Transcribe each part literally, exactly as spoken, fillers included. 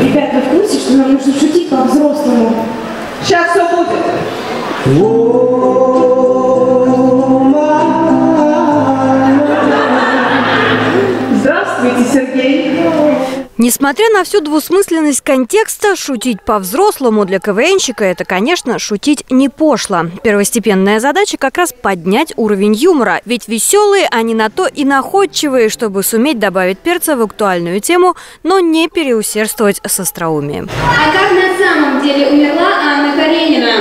Ребята, вы в курсе, что нам нужно шутить по-взрослому? Сейчас все будет. Здравствуйте, Сергей. Несмотря на всю двусмысленность контекста, шутить по-взрослому для КВНщика – это, конечно, шутить не пошло. Первостепенная задача как раз поднять уровень юмора. Ведь веселые они на то и находчивые, чтобы суметь добавить перца в актуальную тему, но не переусердствовать с остроумием. А как на самом деле умерла Анна Каренина?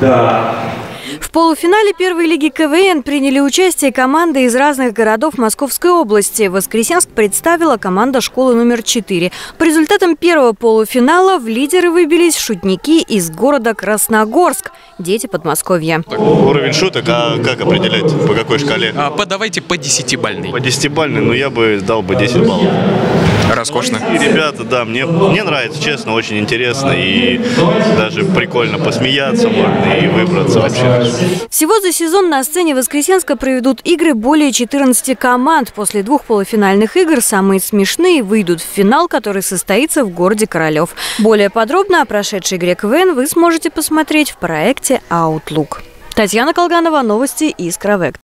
Да. В полуфинале первой лиги КВН приняли участие команды из разных городов Московской области. Воскресенск представила команда школы номер четыре. По результатам первого полуфинала в лидеры выбились шутники из города Красногорск, дети Подмосковья. Так, уровень шуток, а как определять, по какой шкале? А, по, давайте по десятибалльной. По десятибалльной, но я бы дал бы десять баллов. Роскошно. И ребята, да, мне, мне нравится, честно, очень интересно и даже прикольно посмеяться можно и выбраться вообще. Всего за сезон на сцене Воскресенска проведут игры более четырнадцати команд. После двух полуфинальных игр самые смешные выйдут в финал, который состоится в городе Королев. Более подробно о прошедшей игре КВН вы сможете посмотреть в проекте Outlook. Татьяна Колганова, новости Искра-ВЭКТ.